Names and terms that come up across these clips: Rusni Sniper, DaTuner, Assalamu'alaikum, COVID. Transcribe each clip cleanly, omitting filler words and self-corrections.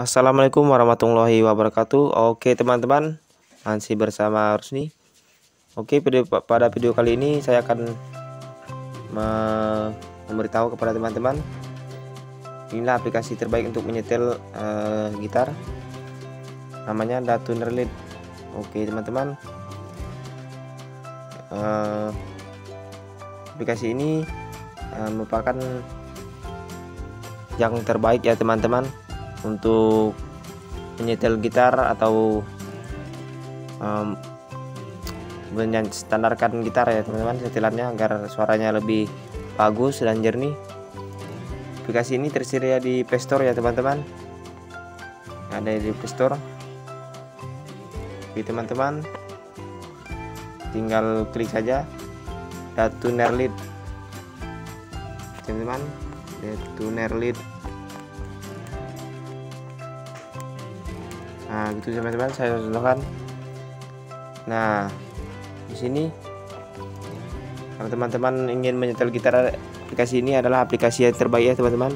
Assalamualaikum warahmatullahi wabarakatuh. Oke teman-teman, masih bersama Rusni. Oke, pada video kali ini saya akan memberitahu kepada teman-teman, inilah aplikasi terbaik untuk menyetel gitar, namanya DaTuner Lead. Oke teman-teman, aplikasi ini merupakan yang terbaik ya teman-teman untuk menyetel gitar atau standarkan gitar ya teman-teman, setelannya agar suaranya lebih bagus dan jernih. Aplikasi ini tersedia di Playstore ya teman-teman, ada di Playstore. Jadi teman-teman tinggal klik saja DaTuner Lead teman-teman, DaTuner Lead. Nah, gitu teman-teman, saya contohkan. Nah, di sini kalau teman-teman ingin menyetel gitar, aplikasi ini adalah aplikasi yang terbaik ya teman-teman,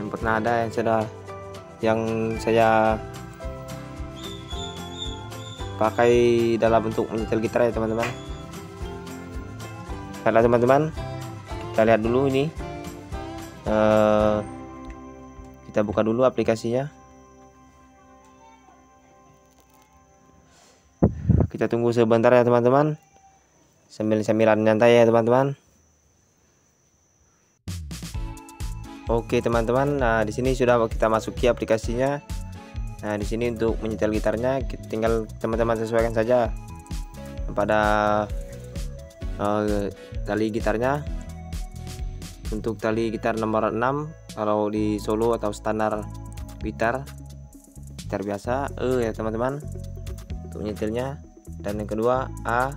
yang pernah ada, yang saya pakai dalam bentuk menyetel gitar ya teman-teman. Karena teman-teman kita lihat dulu ini, kita buka dulu aplikasinya. Kita tunggu sebentar ya teman-teman, sambil nyantai ya teman-teman. Oke teman-teman, nah di sini sudah kita masuki aplikasinya. Nah di sini untuk menyetel gitarnya tinggal teman-teman sesuaikan saja pada tali gitarnya. Untuk tali gitar nomor 6 kalau di solo atau standar gitar biasa ya teman-teman untuk menyetelnya. Dan yang kedua A,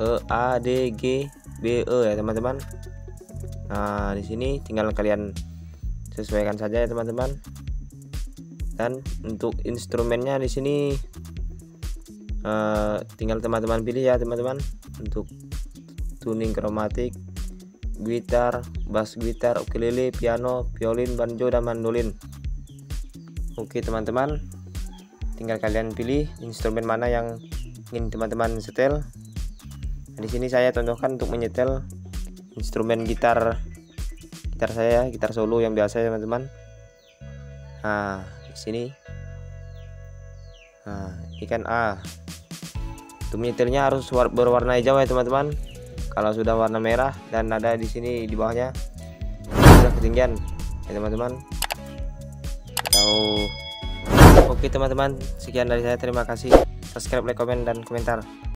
E, A, D, G, B, E ya teman-teman. Nah di sini tinggal kalian sesuaikan saja ya teman-teman. Dan untuk instrumennya di sini tinggal teman-teman pilih ya teman-teman, untuk tuning kromatik, gitar, bass gitar, ukulele, piano, violin, banjo, dan mandolin. Oke teman-teman, tinggal kalian pilih instrumen mana yang ingin teman-teman setel. Nah, di sini saya contohkan untuk menyetel instrumen gitar saya, gitar solo yang biasa ya teman-teman. Nah di sini, nah ini kan A. Untuk menyetelnya harus berwarna hijau ya teman-teman. Kalau sudah warna merah dan ada di sini di bawahnya sudah ketinggian ya teman-teman. Oke teman-teman, sekian dari saya, terima kasih. Subscribe, like, komen, dan komentar.